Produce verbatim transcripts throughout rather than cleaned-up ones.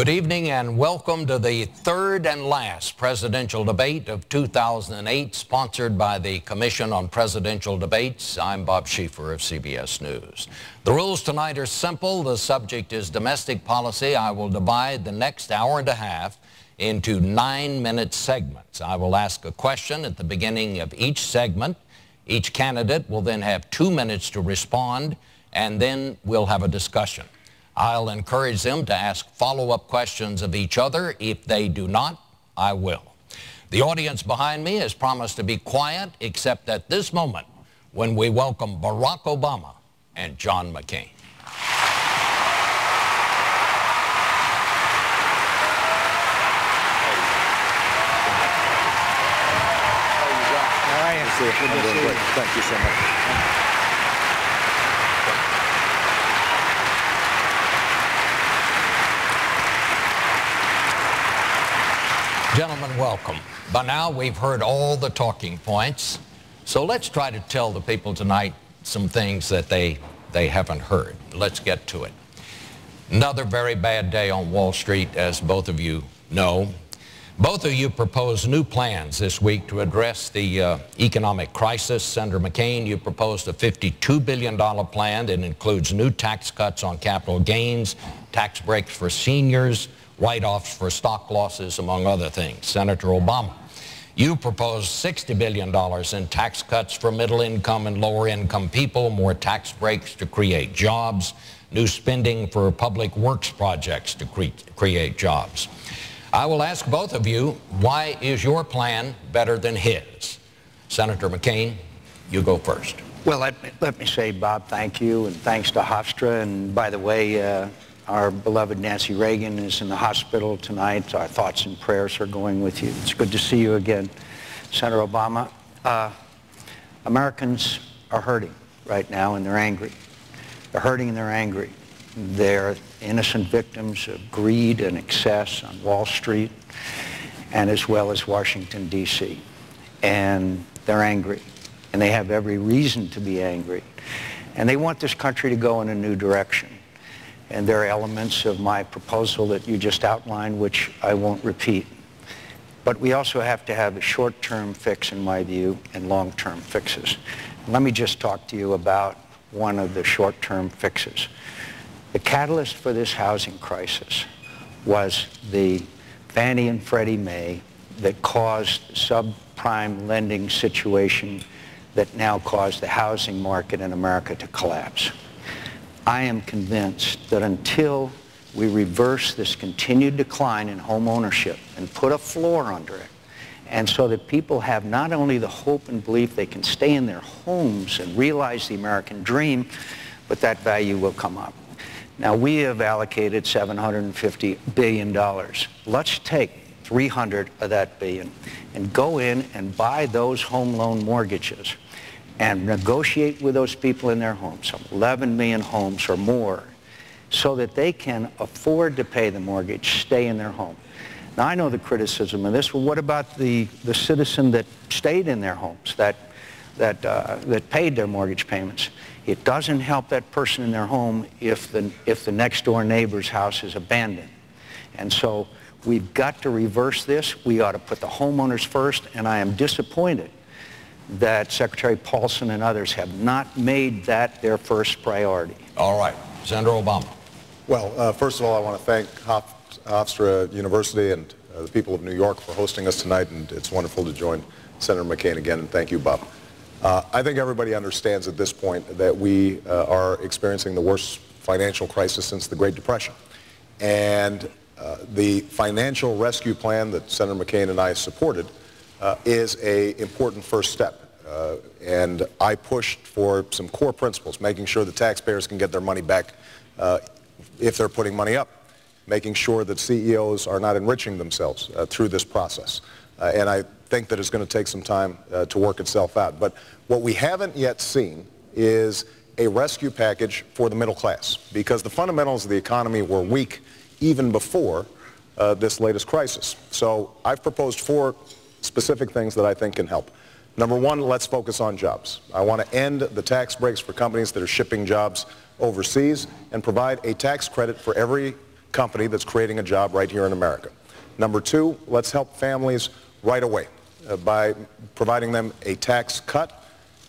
Good evening and welcome to the third and last presidential debate of two thousand eight, sponsored by the Commission on Presidential Debates. I'm Bob Schieffer of C B S News. The rules tonight are simple. The subject is domestic policy. I will divide the next hour and a half into nine-minute segments. I will ask a question at the beginning of each segment. Each candidate will then have two minutes to respond, and then we'll have a discussion. I'll encourage them to ask follow-up questions of each other. If they do not, I will. The audience behind me has promised to be quiet, except at this moment when we welcome Barack Obama and John McCain. Thank you so much. Gentlemen, welcome. By now, we've heard all the talking points, so let's try to tell the people tonight some things that they, they haven't heard. Let's get to it. Another very bad day on Wall Street, as both of you know. Both of you proposed new plans this week to address the uh, economic crisis. Senator McCain, you proposed a fifty-two billion dollar plan that includes new tax cuts on capital gains, tax breaks for seniors, write-offs for stock losses, among other things. Senator Obama, you proposed sixty billion dollars in tax cuts for middle-income and lower-income people, more tax breaks to create jobs, new spending for public works projects to cre create jobs. I will ask both of you, why is your plan better than his? Senator McCain, you go first. Well, let me, let me say, Bob, thank you, and thanks to Hofstra, and by the way, uh, our beloved Nancy Reagan is in the hospital tonight. Our thoughts and prayers are going with you. It's good to see you again, Senator Obama. Uh, Americans are hurting right now, and they're angry. They're hurting and they're angry. They're innocent victims of greed and excess on Wall Street, and as well as Washington, D C And they're angry, and they have every reason to be angry. And they want this country to go in a new direction. And there are elements of my proposal that you just outlined, which I won't repeat. But we also have to have a short-term fix, in my view, and long-term fixes. Let me just talk to you about one of the short-term fixes. The catalyst for this housing crisis was the Fannie and Freddie May that caused the subprime lending situation that now caused the housing market in America to collapse. I am convinced that until we reverse this continued decline in home ownership and put a floor under it, and so that people have not only the hope and belief they can stay in their homes and realize the American dream, but that value will come up. Now, we have allocated seven hundred fifty billion dollars. Let's take three hundred of that billion and go in and buy those home loan mortgages and negotiate with those people in their homes, eleven million homes or more, so that they can afford to pay the mortgage, stay in their home. Now, I know the criticism of this. Well, what about the, the citizen that stayed in their homes, that, that, uh, that paid their mortgage payments? It doesn't help that person in their home if the, if the next door neighbor's house is abandoned. And so we've got to reverse this. We ought to put the homeowners first, and I am disappointed that Secretary Paulson and others have not made that their first priority. All right. Senator Obama. Well, uh, first of all, I want to thank Hof Hofstra University and uh, the people of New York for hosting us tonight, and it's wonderful to join Senator McCain again, and thank you, Bob. Uh, I think everybody understands at this point that we uh, are experiencing the worst financial crisis since the Great Depression. And uh, the financial rescue plan that Senator McCain and I supported Uh, is an important first step, uh, and I pushed for some core principles, making sure the taxpayers can get their money back uh, if they're putting money up, making sure that C E Os are not enriching themselves uh, through this process, uh, and I think that it's going to take some time uh, to work itself out. But what we haven't yet seen is a rescue package for the middle class, because the fundamentals of the economy were weak even before uh, this latest crisis. So I've proposed four specific things that I think can help. Number one, let's focus on jobs. I want to end the tax breaks for companies that are shipping jobs overseas and provide a tax credit for every company that's creating a job right here in America. Number two, let's help families right away uh, by providing them a tax cut,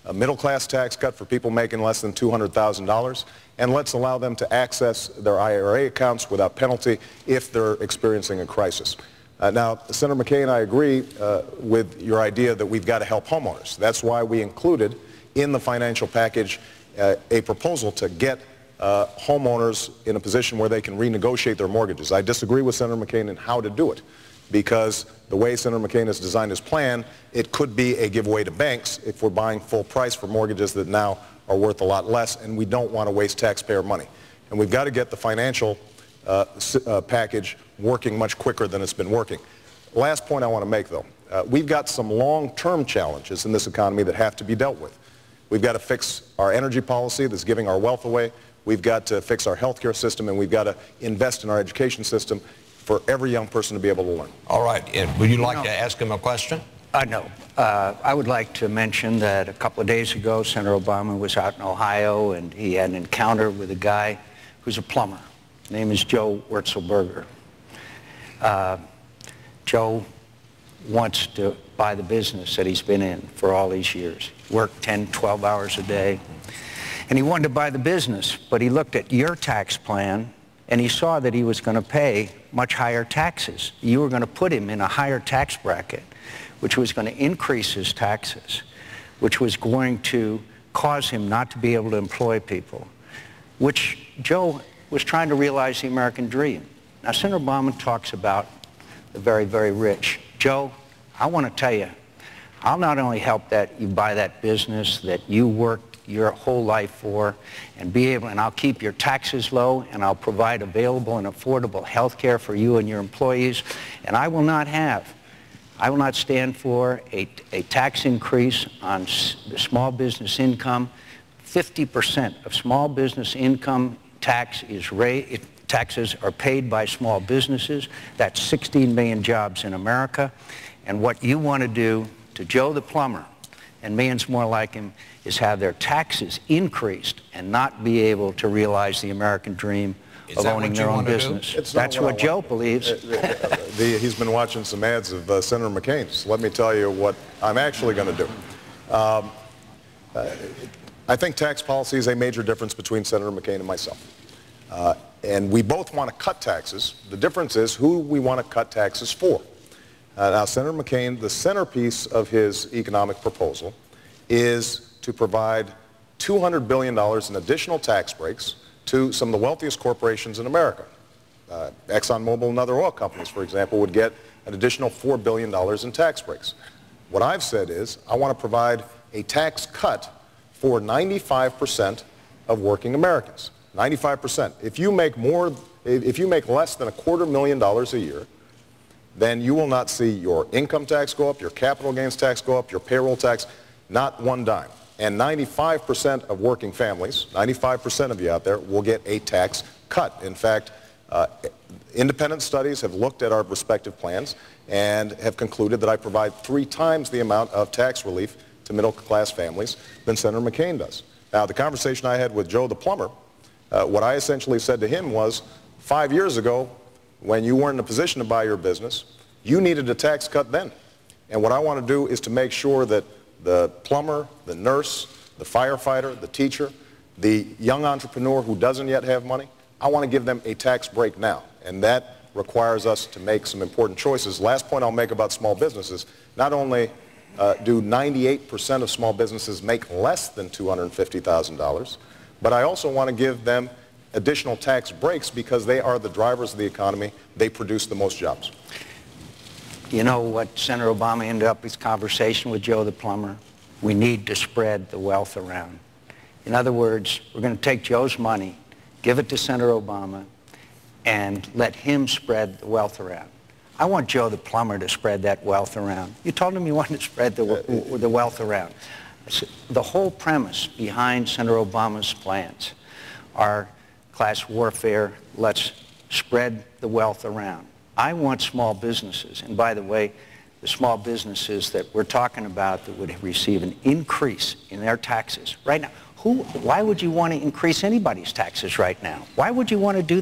a middle-class tax cut for people making less than two hundred thousand dollars, and let's allow them to access their I R A accounts without penalty if they're experiencing a crisis. Uh, now, Senator McCain, I agree uh, with your idea that we've got to help homeowners. That's why we included in the financial package uh, a proposal to get uh, homeowners in a position where they can renegotiate their mortgages. I disagree with Senator McCain in how to do it, because the way Senator McCain has designed his plan, it could be a giveaway to banks if we're buying full price for mortgages that now are worth a lot less, and we don't want to waste taxpayer money. And we've got to get the financial Uh, uh, package working much quicker than it's been working. Last point I want to make, though. Uh, we've got some long-term challenges in this economy that have to be dealt with. We've got to fix our energy policy that's giving our wealth away. We've got to fix our health care system, and we've got to invest in our education system for every young person to be able to learn. All right. And would you like no. to ask him a question? Uh, no. Uh, I would like to mention that a couple of days ago, Senator Obama was out in Ohio, and he had an encounter with a guy who's a plumber. His name is Joe Wurzelberger. Uh, Joe wants to buy the business that he's been in for all these years. Worked ten, twelve hours a day. And he wanted to buy the business, but he looked at your tax plan and he saw that he was going to pay much higher taxes. You were going to put him in a higher tax bracket, which was going to increase his taxes, which was going to cause him not to be able to employ people, which Joe was trying to realize the American dream. Now, Senator Obama talks about the very, very rich. Joe, I want to tell you, I'll not only help that you buy that business that you worked your whole life for and be able, and I'll keep your taxes low, and I'll provide available and affordable health care for you and your employees, and I will not have, I will not stand for a, a tax increase on s the small business income. fifty percent of small business income Tax is ra taxes are paid by small businesses. That's sixteen million jobs in America. And what you want to do to Joe the plumber, and millions more like him, is have their taxes increased and not be able to realize the American dream is of owning their own business. That's what, what Joe want. believes. Uh, the, uh, the, he's been watching some ads of uh, Senator McCain's. So let me tell you what I'm actually going to do. Um, uh, I think tax policy is a major difference between Senator McCain and myself. Uh, and we both want to cut taxes. The difference is who we want to cut taxes for. Uh, now, Senator McCain, the centerpiece of his economic proposal is to provide two hundred billion dollars in additional tax breaks to some of the wealthiest corporations in America. Uh, Exxon Mobil and other oil companies, for example, would get an additional four billion dollars in tax breaks. What I've said is I want to provide a tax cut for ninety-five percent of working Americans. ninety-five percent. If you make more, if you make less than a quarter million dollars a year, then you will not see your income tax go up, your capital gains tax go up, your payroll tax, not one dime. And ninety-five percent of working families, ninety-five percent of you out there, will get a tax cut. In fact, uh, independent studies have looked at our respective plans and have concluded that I provide three times the amount of tax relief to middle-class families than Senator McCain does. Now, the conversation I had with Joe the plumber, uh, what I essentially said to him was, five years ago, when you weren't in a position to buy your business, you needed a tax cut then. And what I want to do is to make sure that the plumber, the nurse, the firefighter, the teacher, the young entrepreneur who doesn't yet have money, I want to give them a tax break now. And that requires us to make some important choices. Last point I'll make about small businesses, not only Uh, do ninety-eight percent of small businesses make less than two hundred fifty thousand dollars, but I also want to give them additional tax breaks because they are the drivers of the economy. They produce the most jobs. You know what Senator Obama ended up his conversation with Joe the plumber? We need to spread the wealth around. In other words, we're going to take Joe's money, give it to Senator Obama, and let him spread the wealth around. I want Joe the plumber to spread that wealth around. You told him you wanted to spread the, w the wealth around. The whole premise behind Senator Obama's plans are class warfare. Let's spread the wealth around. I want small businesses, and by the way, the small businesses that we're talking about that would receive an increase in their taxes right now. Who, why would you want to increase anybody's taxes right now? Why would you want to do